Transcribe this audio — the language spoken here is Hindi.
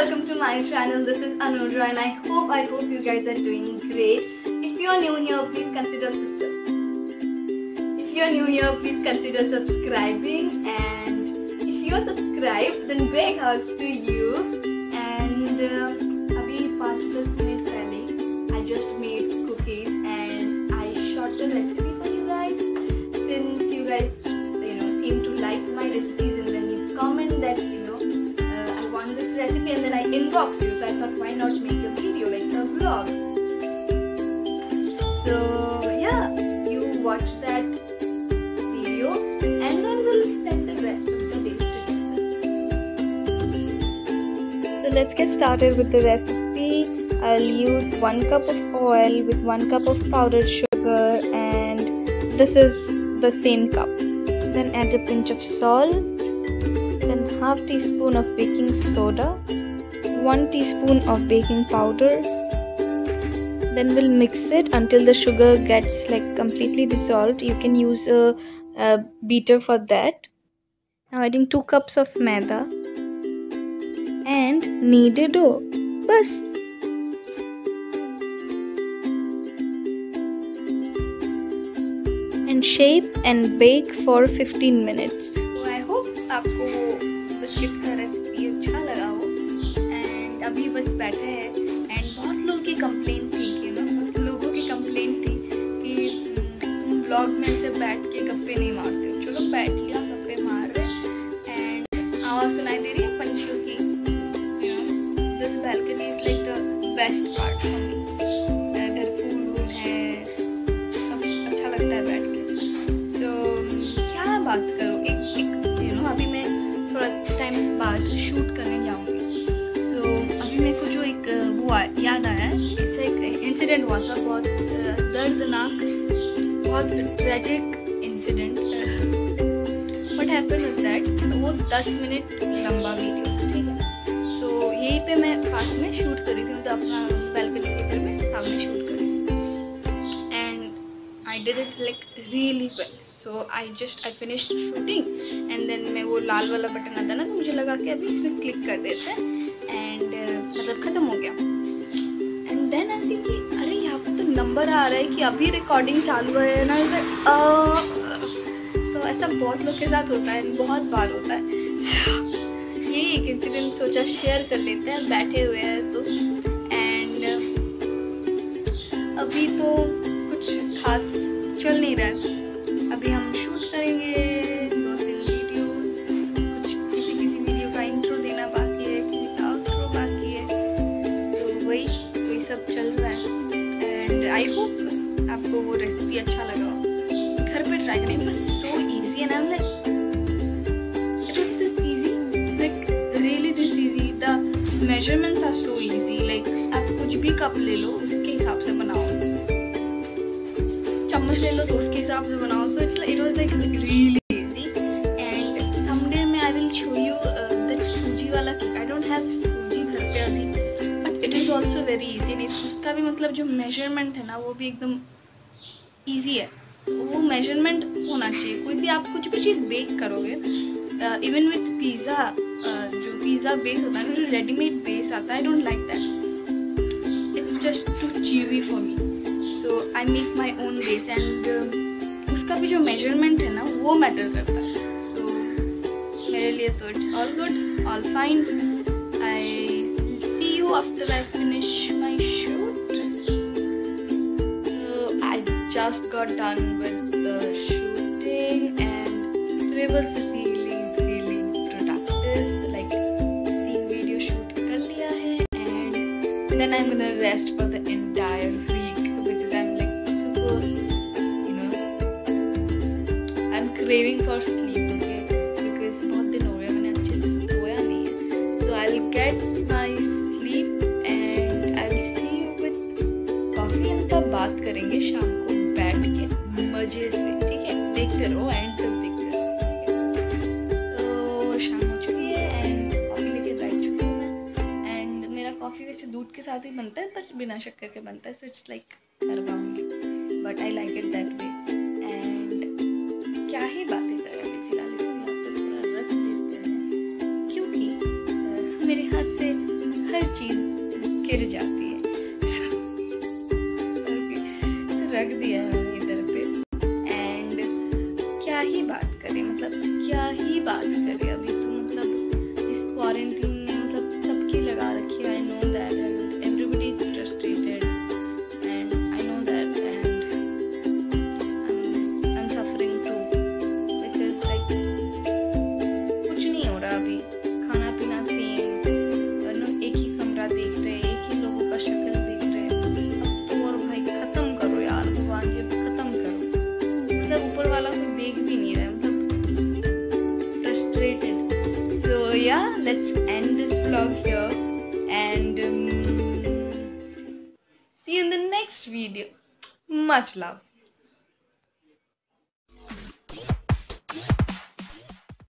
welcome to my channel. This is Anuja and I hope you guys are doing great. If you are new here please consider subscribing, and if you are subscribed then big hugs to you. And abhi 5-10 minutes pehle I just made cookies and I shot the recipe for you guys. Since you guys seem to like my recipes and then you comment that I want this recipe and then I inbox you, so I thought why not make a video like a vlog. So yeah, you watch that video and then we'll spend the rest of the day together. So let's get started with the recipe. I'll use 1 cup of oil with 1 cup of powdered sugar, and this is the same cup. Then add a pinch of salt, then half teaspoon of baking soda, 1 teaspoon of baking powder. Then we'll mix it until the sugar gets like completely dissolved. You can use a beater for that. Now adding 2 cups of maida and knead a dough. Bas! And shape and bake for 15 minutes. आपको बिस्किट का रेसिपी अच्छा लगा हो एंड अभी बस बैठे हैं एंड बहुत लोगों की कंप्लेन थी कि ब्लॉग में से बैठ के गप्पे नहीं मारते हो. चलो बैठ लिया गप्पे मार रहे एंड आवाज़ सुनाई दे रही है पंछियों की. This balcony is like the best part for me. इधर फूल है, सब अच्छा लगता है बैठ के. सो क्या बात करूँ, अभी मैं थोड़ा टाइम बाद शूट करने जाऊंगी. सो अभी मेरे को जो एक वो याद आया है, इससे एक इंसिडेंट हुआ था, बहुत दर्दनाक, बहुत tragic incident. What happened is that वो 10 मिनट लंबा वीडियो, ठीक है. सो यहीं पे मैं पास में शूट कर रही थी, मतलब अपना बैल्कनी के घर में सामने शूट कर रही थी and I did it like really well. So I finished shooting and then मैं वो लाल वाला बटन आता ना, तो मुझे लगा कि अभी इसमें क्लिक कर देते हैं एंड मतलब ख़त्म हो गया. एंड देन आई सी कि अरे यहाँ पर तो नंबर आ रहा है कि अभी रिकॉर्डिंग चालू है ना. तो ऐसा बहुत लोग के साथ होता है, बहुत बार होता है. यही एक इंसिडेंट सोचा शेयर कर लेते हैं, बैठे हुए हैं तो. एंड अभी तो कुछ खास चल नहीं रहा है, अभी हम शूट करेंगे 2-3 वीडियोस, कुछ किसी वीडियो का इंट्रो देना बाकी है, किसी का आउट्रो बाकी है, तो वही सब चल रहा है. एंड आई होप आपको वो रेसिपी अच्छा लगा हो. घर पे ट्राई करें, बस so easy and it was this easy, like really this easy. The measurements are so easy, like आप कुछ भी कप ले लो उसके हिसाब से बनाओ, चम्मच ले लो तो उसके हिसाब से बनाओ. सो it was like really easy. And someday I will show you the सूजी वाला cake. I don't have सूजी घर पे अभी, but it is also very easy. नहीं उसका भी मतलब जो measurement है ना वो भी एकदम easy है. वो measurement होना चाहिए. कोई भी आप कुछ भी चीज़ bake करोगे, even with pizza, जो pizza base होता है ना, जो ready-made base आता है, I don't like that. It's just too chewy for me. So I make my own base and उसका भी जो मेजरमेंट है ना वो मैटर करता है. सो मेरे लिए तो it's all good, all fine. I see you after I finish my shoot. So I just got done with the shooting and it was really productive, like 3 video shoot कर लिया है and then I am gonna rest for the entire. Craving for sleep, okay? Because बहुत दिन हो गए मैंने अच्छे से सोया नहीं है. So I'll get my sleep and I'll see you with coffee. इनका बात करेंगे शाम को बैठ के मजे से, ठीक है. देखते रहो एंड तब देखते रहो. तो शाम हो चुकी है एंड कॉफ़ी लेके बैठ चुकी हूँ मैं. एंड मेरा कॉफ़ी वैसे दूध के साथ ही बनता है पर बिना शक्कर के बनता है, सो इट्स लाइक हरबाउंड, but I like it that way. क्या ही बातें कर रहे हैं फिलहाल, इसमें आप तो थोड़ा रस लेते हैं क्योंकि मेरे हाथ से गिर जाती है। तो रख दिया है हमने इधर पे। एंड क्या ही बात करें, मतलब क्या ही बात करें। अभी तो मतलब इस क्वारंटीन में मतलब सबकी लगा रखी है। I know that and everybody is frustrated and I know that and I am suffering too because like कुछ नहीं हो रहा। अभी खाना पीना सेम, एक ही कमरा देख रहे हैं, एक ही लोगों का शक्ल देख रहे हैं। अब तो और भाई खत्म करो यार, भगवान जी खत्म करो। मतलब ऊपर वाला कोई देख भी नहीं रहा है, मतलब फ्रस्ट्रेटेड। सो या let's end this vlog here and see you in the next video. Much love.